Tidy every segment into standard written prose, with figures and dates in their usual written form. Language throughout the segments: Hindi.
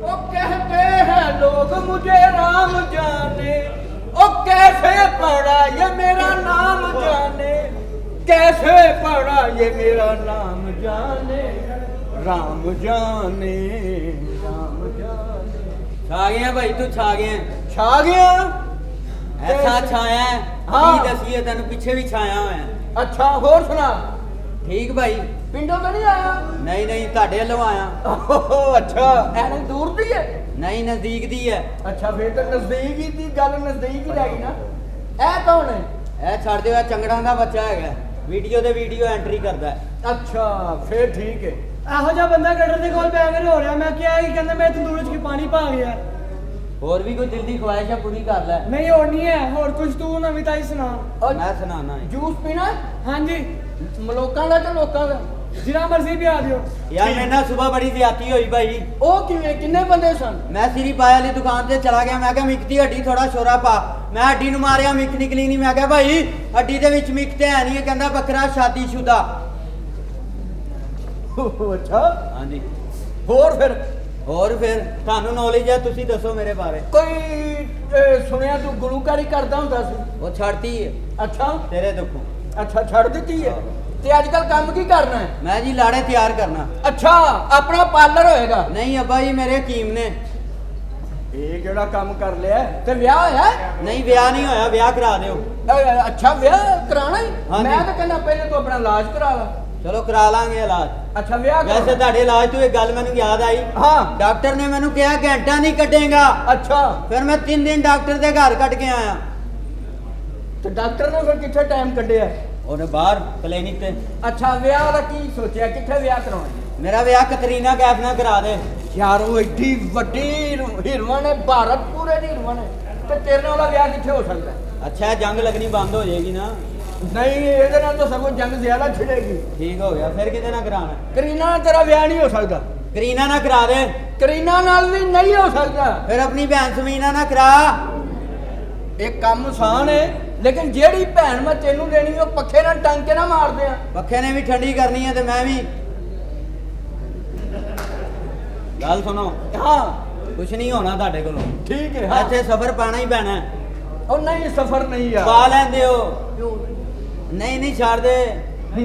वो कहते हैं लोग मुझे राम जाने, ओ कैसे पड़ा ये मेरा नाम जाने, कैसे पड़ा ये मेरा नाम जाने, राम जाने राम जाने। छा गया भाई तू, छा गया, छा गया, ऐसा छाया हाँ दसिए तेन पीछे भी छाया हुआ। अच्छा होर सुना ठीक भाई, पिंडों में नहीं आया? नहीं नहीं ताड़े लो आया। अच्छा ऐने दूर दी है? नहीं नजदीक दी है। अच्छा फिर तो नजदीक ही थी गल, नजदीक ही रह गई ना। ऐ कौन है? ऐ छड़ दे चंगड़ा दा बच्चा है, वीडियो दे वीडियो एंट्री करदा है। अच्छा फिर ठीक है। एहो जा बंदा गटर दे कोल बैग रो रहा, मैं क्या है कि कहंदा मैं तंदूर च पानी पा गया। और भी कोई दिल की ख्वाहिश है पूरी कर ले। नहीं और नहीं है, और कुछ तू नवी ताई सुना। मैं सुनाना है। जूस पीना? हां जी मलोका दा ते लोका दा जिना मर्जी भी आ दियो। यार मैं ना सुबह बड़ी ज्यादती हुई भाई। ओ किवें किन्ने बंदे सन? मैं सिरी पाया वाली दुकान ते चला गया, मैं कहा मिक दी हड्डी थोड़ा शोरा पा, मैं हड्डी नु मारया मिक निकली नहीं। मैं कहा भाई हड्डी दे विच मिक ते है नहीं, कहंदा बकरा शादीशुदा। अच्छा हां जी और फिर थानू नॉलेज है, तुसी दसो मेरे बारे। कोई सुनिया तू गुरुकारी करदा हुंदा सी? वो छड़ती है। अच्छा तेरे दुखों? अच्छा छड़ देती है। ते आजकल काम की करना है? मैं जी लाड़े तैयार करना। अच्छा अपना पार्लर होएगा? नहीं अब्बा जी मेरे हकीम ने। ये केड़ा काम कर लिया है? ते ब्याह होया? नहीं ब्याह नहीं होया, ब्याह करा देओ। अच्छा ब्याह कराना है? मैं तो कहना पहले तू अपना इलाज करा ला। चलो करा लांगे इलाज। अच्छा वैसे ताड़े इलाज तो एक गल मैनू याद आई। हां डॉक्टर ने मैनू कहा घंटा नहीं कटेगा। अच्छा फिर मैं 3 दिन डॉक्टर दे घर कट के आया। तो डॉक्टर ने फिर किथे टाइम कटिया? ओने बाहर क्लिनिक ते। अच्छा ब्याह दा की सोचया, किथे ब्याह कराना? मेरा ब्याह कतरीना कैफ ना करा दे यार, वो एडी वड्डी हीरोइन है, भारत पूरे दी हीरोइन है, ते तेरे नाल ब्याह किथे हो सकदा है? अच्छा जंग लगनी बंद हो जाएगी ना? नहीं ये तो सब जंग ज्यादा छिड़ेगी। ठीक हो गया फिर कितना कराना? करीना तेरा ब्याह नहीं हो सकता। करीना ना करा दे। करीना नाल भी नहीं हो सकता। फिर अपनी भैन समीना ना करा। एक काम आसान है, लेकिन जेड़ी भैन मैं तेनू देनी वो पखे ना टांके ना मार दे। पखे ने भी ठंडी करनी है ते मैं भी। गल सुनो। हाँ कुछ नहीं होना ताडे कोलों। ठीक है इत्थे सफर पाना ही पैना है। और नहीं सफर नहीं यार पा लैंदे हो। नहीं नहीं छाड़ दे,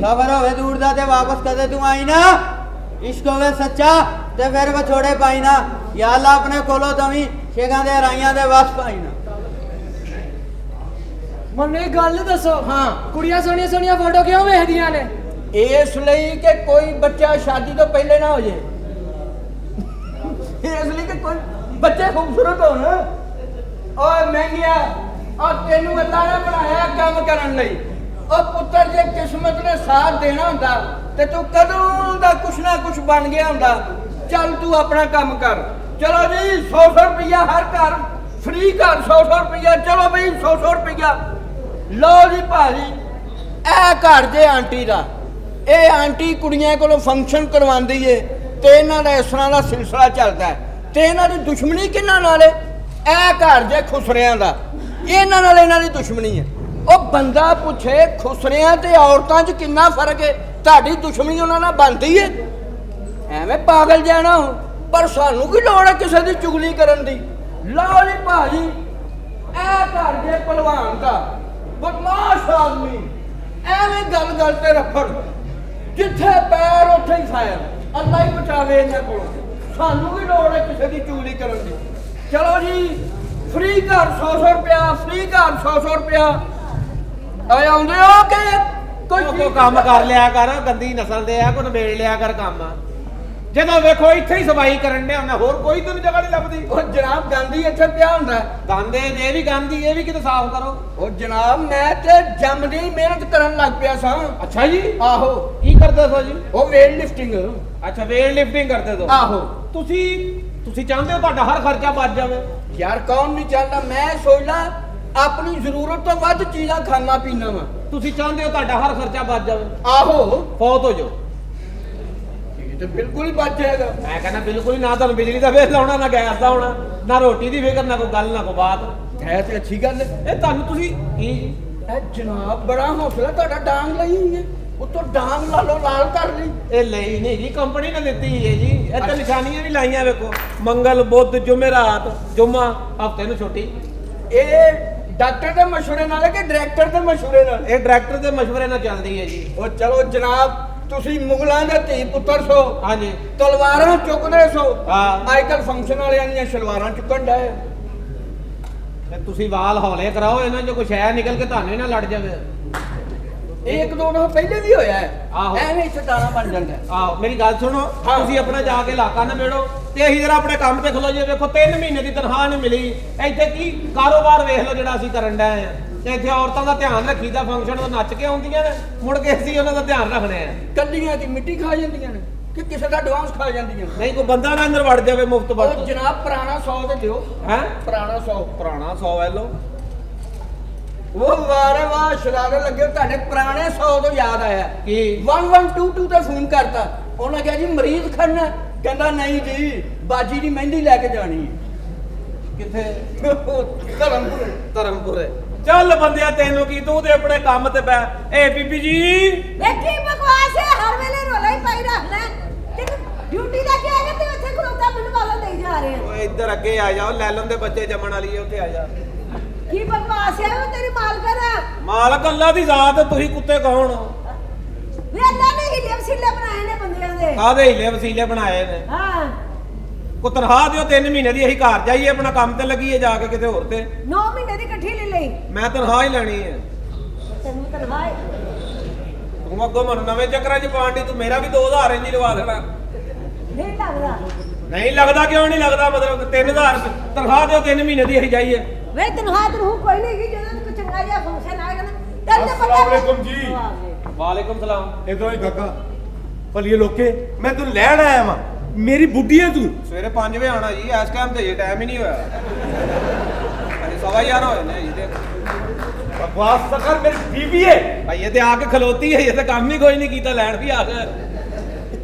खबर होवे दूर दा ते वापस कदे तू आई ना, इश्क होवे सच्चा ते फिर विछोड़े पाई ना, या अल्लाह अपने कोलो तवी शेखां दे राइयां दे वास पाई ना। मन्ने गल दसो। हां कुड़ियां सोनिया सोनिया फोटो क्यों वेखदियां ने? इसलिए कि कोई बच्चा शादी तो पहले ना हो जाए। इसलिए कि कोई बच्चे खूबसूरत हो ना। ओए महंगिया और तेनू अल्लाह ने बनाया काम करन लई। और पुत्र जे किस्मत ने साथ देना हुंदा ते तू कदों दा कुछ ना कुछ बन गया हुंदा। चल तू अपना काम कर। चलो जी 100 रुपया हर घर फ्री कर, 100 रुपया। चलो भाई 100 रुपया लो जी भाजी। ए घर जे आंटी दा, ए आंटी कुड़ियां कोलों फंक्शन करवांदी है ते इन्हां दा इस तरह दा सिलसिला चलदा है। ते इन्हां दी दुश्मनी किन्हां नाल है? ए घर जे खुसरियां दा, इन्हां नाल इन्हां दी दुश्मनी है। ਉਹ ਬੰਦਾ ਪੁੱਛੇ ਖੁਸਰਿਆਂ ਤੇ ਔਰਤਾਂ 'ਚ ਕਿੰਨਾ ਫਰਕ ਹੈ? ਤੁਹਾਡੀ ਦੁਸ਼ਮਣੀ ਉਹਨਾਂ ਨਾਲ ਬਣਦੀ ਹੈ? ਐਵੇਂ ਪਾਗਲ ਜਾਣਾ। ਪਰ ਸਾਨੂੰ ਕੀ ਲੋੜ ਹੈ ਕਿਸੇ ਦੀ ਚੁਗਲੀ ਕਰਨ ਦੀ? ਲਓ ਜੀ ਭਾਜੀ ਇਹ ਘਰ ਦੇ ਪਹਿਲਵਾਨ ਦਾ ਬਦਮਾਸ਼ ਆਦਮੀ ਐਵੇਂ ਗੱਲ ਗੱਲ ਤੇ ਰੱਖੜ, ਜਿੱਥੇ ਪੈਰ ਉੱਥੇ ਹੀ ਫਾਇਰ। ਅੱਲਾ ਹੀ ਬਚਾਵੇ ਇਹਨਾਂ ਕੋਲ। ਸਾਨੂੰ ਕੀ ਲੋੜ ਹੈ ਕਿਸੇ ਦੀ ਚੁਗਲੀ ਕਰਨ ਦੀ? ਚਲੋ ਜੀ ਫ੍ਰੀ ਘਰ 100 ਰੁਪਇਆ, ਫ੍ਰੀ ਘਰ 100 ਰੁਪਇਆ। चाहते हो हर खर्चा बच जाए? यार कौन नहीं चाहता। मैं सोचना अपनी जरूरत तो वध चीज़ां खाना पीना वा। तुसी चाहते हो तुहाडा हर खर्चा बच जावे? आहो फौत हो जाओ तो बिल्कुल ही बच जाएगा। मैं कहना बिल्कुल ही ना, तुहानू बिजली दा बिल आउणा ना गैस दा आउणा ना रोटी दी फिकर ना कोई गल ना कोई बात। है ते अच्छी गल है। ए तुहानू तुसी ए जनाब बड़ा हौसला तुहाडा डांग लई है। तो डांग लालो लाल कर ली ए लई नहीं जी कंपनी ने देती है जी ए तो निशानियां भी लाईयां देखो मंगल बुध जुमेरात जुमा हफ्ते नु छुट्टी ए डॉक्टर दे मशवरे नाल के डायरेक्टर दे मशवरे नाल ए डायरेक्टर दे मशवरे नाल चलदी है जी और चलो जनाब तुसी मुगलां दे धी पुत्र सो हां जी तलवारां चुकदे सो हां आजकल फंक्शन वालियां दी शलवारां चुकण दा है तुसी वाल हौले कराओ इन्हां जो कुछ है निकल के थाने ना लड़ जावे एक दो ना पहले भी होया है ऐवें सदाना बन जांदा है आहो मेरी गल सुनो तुसी अपना जाके इलाका ना मेड़ो ते अही जरा अपने काम ते खलो जे देखो 3 महीने दी तनखा नहीं मिली इथे की कारोबार देख लो जेड़ा असी करन दे ते इथे औरतां दा ध्यान रखीदा फंक्शन तो नच के आउंदियां ने मुड़ के असी उनां दा ध्यान रखने आ कल्लियां दी मिट्टी खा जांदियां ने कि किसे दा एडवांस खा जांदियां नहीं कोई बंदा ना अंदर वड़ जावे मुफ्त बड़ ओ जनाब पुराना 100 दे दियो हैं पुराना 100 ले लो वो वारे वाह शरारे लगे ताने पुराने 100 तो याद आया कि 1122 ते फोन करता ओना कहा जी मरीज खड़ना कहंदा नहीं जी बाजी दी मेहंदी लेके जानी किथे धर्मपुर चल बंदिया तेनू की तू ते अपने काम ते पै ए बीबी जी ए की बकवास है हर वेले रोला ही पाई रखना तेनू ड्यूटी लेके आ गए ते ओथे खरोता बिन वाला देई जा रहे हैं ओ इधर अगे आ जाओ लैलन दे बच्चे जमण वाली है ओथे आ जा की बकवास है वो तेरी मालकर है मालक अल्लाह दी जात तुही कुत्ते कौन हो वे अल्लाह ने ही हिले वसीले बनाए ने बंदियां दे कादे हिले वसीले बनाए ने हां को तनखा दियो 3 महीने दी अही घर जाइए अपना काम ते लगिए जाके किते होर ते 9 महीने दी इकट्ठी ले लई मैं तनखा ही लेनी है तन्नू तनखा तू अगो मन नवे चक्करा च पांडी तू मेरा भी 2000 इंज लवा देना नहीं लगदा क्यों नहीं लगदा मतलब 3000 तनखा दियो 3 महीने दी अही जाइए वे तनखा तो कोई नहीं की जदन को चंगा या फंक्शन आएगा ना तब तो पता वालेकुम जी वालेकुम सलाम इधर ही काका भलिए लोके मैं तू लेण आया मां मेरी बुड्ढी है तू सवेरे 5 बजे आना जी आज टाइम ते ये टाइम ही नहीं होया अरे सवा यार होए ने ये देख बकवास सकर मेरी बीवी है भाई ये ते आके खलोती है ये ते काम ही कोई नहीं कीता लेण भी आकर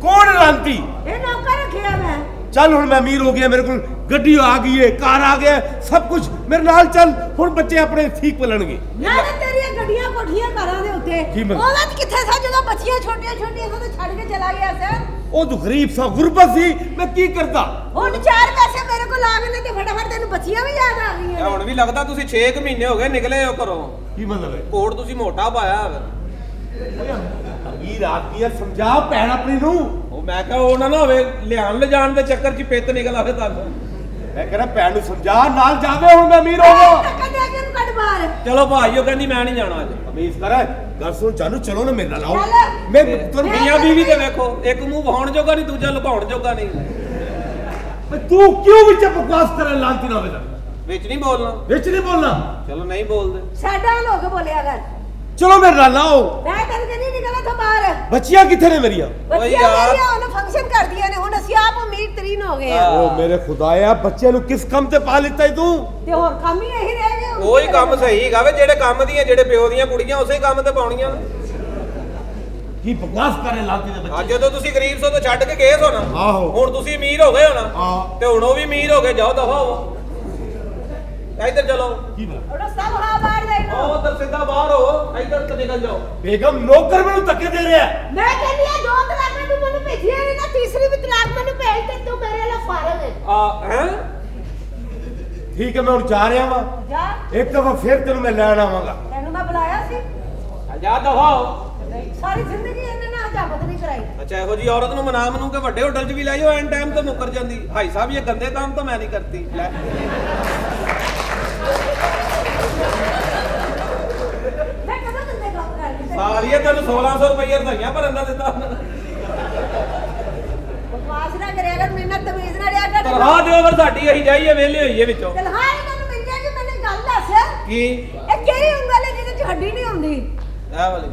कौन लांती ए नौकर रखया मैं चल हुण मैं अमीर हो गया मेरे को गड्डी आ गई है कार आ गया सब कुछ मेरे नाल चल हुण बच्चे अपने ठीक पलणगे ना तेरी गड्डियां कोठियां घरां दे उत्ते औलाद किथे था जदों बच्चियां छोटियां-छोटियां तो छड के चला गया सर ओ तो गरीब सा गुरबत सी मैं की करदा हुण 4 पैसे मेरे को लाग ने ते फटाफट तेनु बच्चियां भी याद आ गई है हुण भी लगदा तुसी 6 महीने हो गए निकले हो करो की मतलब है कोट तुसी मोटा पाया है अमीर आदमी है समझा भैण अपनी नु मैं कहा वो ना होवे लियान ले जान दे चक्कर च पेत निकल आवे तन मैं कहना पैन नु समझा नाल जावे हुन मैं अमीर होगा टक्का दे के नु कट मार चलो भाईयो कहंदी मैं नहीं जाना आज अमीर कर गल सुन जानू चलो ना मेरे नाल आओ मैं तुम मियां बीवी ते देखो एक मुंह वहाण जोगा नहीं दूजा लुकाउण जोगा नहीं तू क्यों विच बकवास करे लांती ना होवे विच नहीं बोलना चलो नहीं बोल दे साडा लोग बोलया कर चलो मेरे नाल आओ मैं तेरे के नहीं निकला था बाहर बच्चियां किथे ने मेरी बच्चियां मेरी ओने फंक्शन कर दिया ने हुन असि आप अमीर तरीन हो गए ओ मेरे खुदाया बच्चे नु किस काम ते पा लेता है तू ते और काम ही यही रह गया कोई काम सही गावे जेड़े काम दी जेड़े प्यो दी कुड़ियां उसी काम ते पाउणियां की बकवास करे लाती दे बच्चे आज जदों तुसी गरीब सो तो छड के गए सो ना आहो हुन तुसी अमीर हो गए हो ना ते हुन ओ भी अमीर हो गए जाओ दफा हो इधर चलो की बात और सब हां बाहर दे नो ओ तो सीधा बाहर हो इधर से निकल जाओ बेगम नौकर मेनू धक्के दे रहा है मैं कहनी है दो तलाक में तू मेनू भेजिया है ना तीसरी भी तलाक मेनू भेज दे तू मेरे ला फारग है आ हैं ठीक है मैं और जा रहा हूं जा एक दफा फिर तेनू मैं लेना आऊंगा तेनू मैं बुलाया सी जा दफा सारी जिंदगी इन्हें ना हजामत नहीं कराई अच्छा एहो जी औरत नु मना मनू के बड़े होटल च भी लाइयो एन टाइम तो मुकर जांदी भाई साहब ये गंदे काम तो मैं नहीं करती ले सालिया तेन 1600 रुपये धनिया भरन का दिता बकवास ना करिया कर मेरे नाल तमीज ना रिया कर तलहा दे ओवर साडी अही जाईए वेले होईए विचों तलहा इन्हां नु मिल जाएगी मैंने गल दस की ए केड़ी उंगल है जिदे च हड्डी नहीं हुंदी आ वाली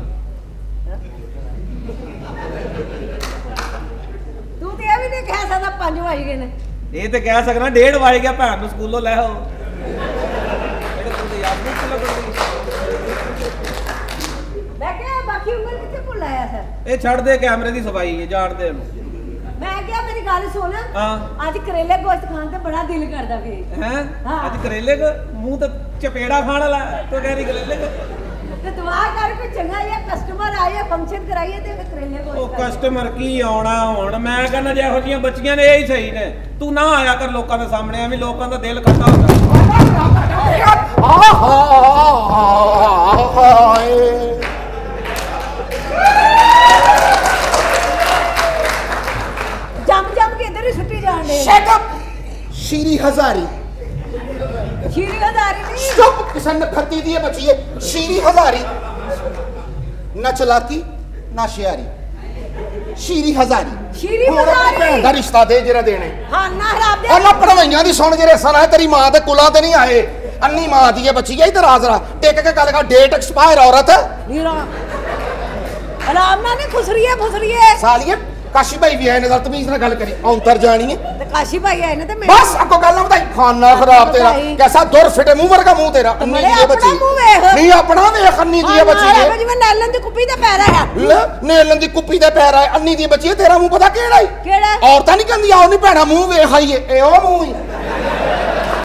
तू ते भी नहीं कह सकदा 5 वज गए ने ए ते कह सकना 1:30 वज गया भैन नु स्कूलों ले आओ एड़े तू ते याद नहीं लगदी मैं क्या बाकी उम्र किथे भुल आया सर ए छड़ दे कैमरे दी सफाई है जान दे मैं क्या मेरी गल सुन हां आज करेले गोश्त खान ते बड़ा दिल करदा वे हैं आज करेले को मुंह ते चपेड़ा खान वाला तो कह रही करेले को तो दुआ कर कोई चंगा या कस्टमर आए फंक्शन कराइए ते मैं करेले को ओ कस्टमर की आना हुन मैं कहना जे हो जियां बच्चियां ने यही सही ने तू ना आया कर लोकां दे सामने एवें लोकां दा दिल कट्टा होंदा आहा हाय Shut up, Shiri Hazari. Shiri Hazari नहीं। Stop, किसान ने भर्ती दी है बच्ची ये Shiri Hazari, ना चलाती, ना शेयरी, Shiri Hazari। Shiri Hazari। ना रिश्ता दे जरा देने। हाँ ना हराब दे। और ना पढ़ाई नहीं आती सोने जरा सराय तेरी माँ दे कुला दे नहीं आए, अन्नी माँ दी है बच्ची ये इधर आजरा, टेक के काले का डेट एक्सपायर औरत है। नीरा, रामना ने खुशरिया सालिया काशी भाई भी है ना तुम इस ना गल करी अंतर जानी है तो काशी भाई है ना तो मैं बस आपको गल ना बताई खाना खराब तेरा कैसा दूर फिटे मुंह वर्गा मुंह तेरा अन्नी दिए बच्ची नहीं अपना देख अन्नी दिए बच्ची है मैं जीवन नैलन दी कुप्पी दा पैरा है ले नैलन दी कुप्पी दा पैरा है अन्नी दी बच्ची तेरा मुंह पता केड़ा है केड़ा औरतां नहीं कहंदी आओ नहीं भैणा मुंह वेखाईए ए ओ मुंह